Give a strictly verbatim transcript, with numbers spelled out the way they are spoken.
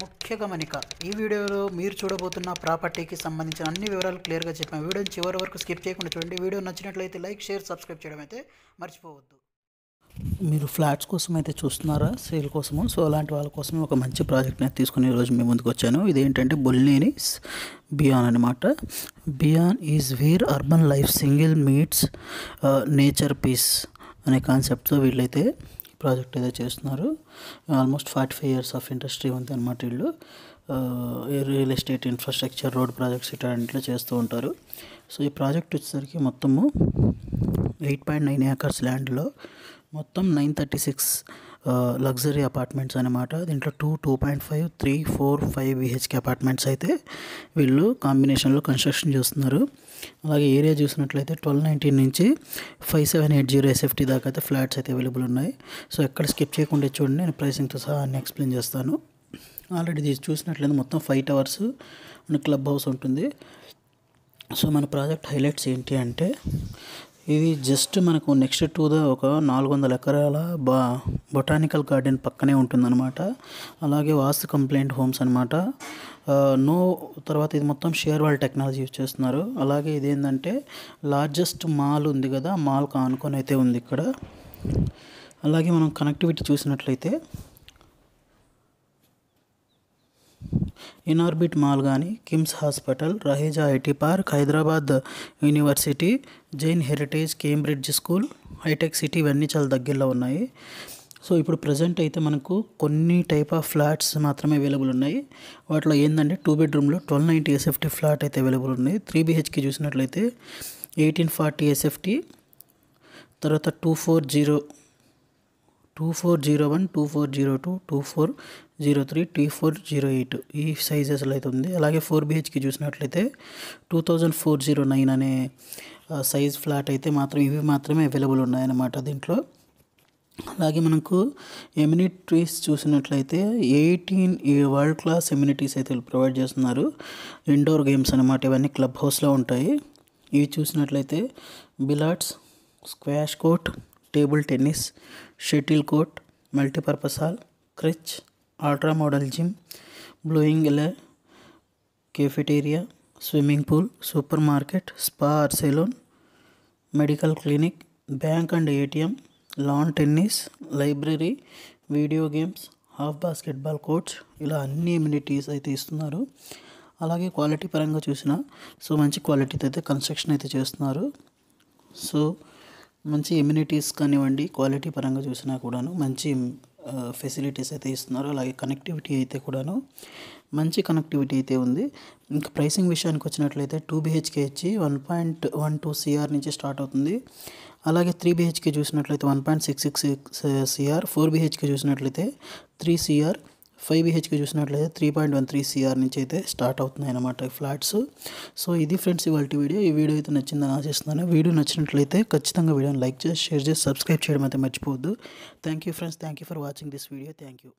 ముఖ్య గమనిక ఈ వీడియోలో మీరు చూడబోతున్న ప్రాపర్టీకి సంబంధించిన అన్ని వివరాలు క్లియర్‌గా చెప్పాను వీడియోని చివరి వరకు స్కిప్ చేయకుండా చూడండి వీడియో నచ్చినట్లయితే లైక్ షేర్ సబ్స్క్రైబ్ చేయడం అయితే మర్చిపోవద్దు మీరు ఫ్లాట్స్ కోసం అయితే చూస్తున్నారా సేల్ కోసమో సో అలాంటి వాళ్ళ కోసం ఒక మంచి ప్రాజెక్ట్ ని తీసుకొని ఈ రోజు మీ ముందుకు వచ్చాను ఇది ఏంటంటే బొల్లిని బియాన్ అన్నమాట Bjorn is where urban life single meets nature peace అనే కాన్సెప్ట్ తో వీళ్ళైతే ప్రాజెక్ట్ ఏదో చేస్తున్నారు almost forty five years of industry ఉంది అన్నమాట వీళ్ళు real estate infrastructure road projects ఇట్లాంటిలో చేస్తూ ఉంటారు సో ఈ ప్రాజెక్ట్ వచ్చేసరికి మొత్తము ఎయిట్ పాయింట్ నైన్ ఏకర్స్ ల్యాండ్లో మొత్తం nine thirty six luxury apartments అన్నమాట దీంట్లో two two point five three four five BHK apartments అయితే వీళ్ళు కాంబినేషన్లో కన్స్ట్రక్షన్ చేస్తున్నారు అలాగే ఏరియా చూసినట్లయితే ట్వెల్వ్ నైన్టీన్ నుంచి five seven eight zero SFT దాకా అయితే ఫ్లాట్స్ అయితే అవైలబుల్ ఉన్నాయి సో ఎక్కడ స్కిప్ చేయకుండా చూడండి నేను ప్రైసింగ్తో సహా అన్ని ఎక్స్ప్లెయిన్ చేస్తాను ఆల్రెడీ ఇది చూసినట్లయితే మొత్తం ఫైవ్ టవర్స్ మన క్లబ్ హౌస్ ఉంటుంది సో మన ప్రాజెక్ట్ హైలైట్స్ ఏంటి అంటే ఇది జస్ట్ మనకు నెక్స్ట్ టు ద ఒక నాలుగు వందల ఎకరాల బా బొటానికల్ గార్డెన్ పక్కనే ఉంటుందన్నమాట అలాగే వాస్తు కంప్లైంట్ హోమ్స్ అనమాట నో తర్వాత ఇది మొత్తం షేర్ వాల్ టెక్నాలజీ యూజ్ చేస్తున్నారు అలాగే ఇదేంటంటే లార్జెస్ట్ మాల్ ఉంది కదా మాల్కి ఆనుకొని అయితే ఉంది ఇక్కడ అలాగే మనం కనెక్టివిటీ చూసినట్లయితే ఇనార్బిట్ మాల్ కానీ KIMS hospital Raheja IT park Hyderabad university Jain heritage Cambridge school hitech city ఇవన్నీ చాలా దగ్గరలో ఉన్నాయి సో ఇప్పుడు ప్రజెంట్ అయితే మనకు కొన్ని టైప్ ఆఫ్ ఫ్లాట్స్ మాత్రమే అవైలబుల్ ఉన్నాయి వాటిలో ఏంటంటే టూ బెడ్రూమ్లో ట్వెల్వ్ నైంటీ ఎస్ఎఫ్టీ ఫ్లాట్ అయితే అవైలబుల్ ఉన్నాయి త్రీ బిహెచ్కే చూసినట్లయితే ఎయిటీన్ ఫార్టీ ఎస్ఎఫ్టీ తర్వాత two four zero two four zero one two four zero two two four zero three two four zero eight ఈ సైజెస్లో అయితే ఉంది అలాగే ఫోర్ బిహెచ్కి చూసినట్లయితే two thousand four zero nine అనే size flat అయితే మాత్రం ఇవి మాత్రమే అవైలబుల్ ఉన్నాయన్నమాట దీంట్లో అలాగే మనకు ఎమ్యూనిటీస్ చూసినట్లయితే ఎయిటీన్ ఈ వరల్డ్ క్లాస్ ఎమ్యూనిటీస్ అయితే ప్రొవైడ్ చేస్తున్నారు ఇండోర్ గేమ్స్ అన్నమాట ఇవన్నీ క్లబ్ హౌస్లో ఉంటాయి ఇవి చూసినట్లయితే billiards squash court table tennis shuttle court multipurpose hall creche ultra model gym bowling alley cafeteria swimming pool super market spa or salon medical clinic bank and ATM lawn tennis library video games half basketball courts ఇలా అన్ని amenities అయితే ఇస్తున్నారు అలాగే quality పరంగా చూసినా so మంచి క్వాలిటీతో అయితే కన్స్ట్రక్షన్ అయితే చేస్తున్నారు సో మంచి ఎమ్యూనిటీస్ కానివ్వండి క్వాలిటీ పరంగా చూసినా కూడాను మంచి ఫెసిలిటీస్ అయితే ఇస్తున్నారు అలాగే కనెక్టివిటీ అయితే కూడాను మంచి కనెక్టివిటీ అయితే ఉంది ఇంకా ప్రైసింగ్ విషయానికి వచ్చినట్లయితే టూ బిహెచ్కే వచ్చి one point one two CR నుంచి స్టార్ట్ అవుతుంది అలాగే త్రీ బిహెచ్కే చూసినట్లయితే one point six six six CR four BHK చూసినట్లయితే త్రీ సిఆర్ ఫైవ్ బిహెచ్కే చూసినట్లయితే three point one three CR నుంచి అయితే స్టార్ట్ అవుతున్నాయి అన్నమాట ఫ్లాట్స్ సో ఇది ఫ్రెండ్స్ ఇవాళ వీడియో ఈ వీడియో అయితే నచ్చిందని ఆశిస్తున్నాను వీడియో నచ్చినట్లయితే ఖచ్చితంగా వీడియోని లైక్ చేసి షేర్ చేసి సబ్స్క్రైబ్ చేయడం అయితే మర్చిపోవద్దు thank you friends thank you for watching this video thank you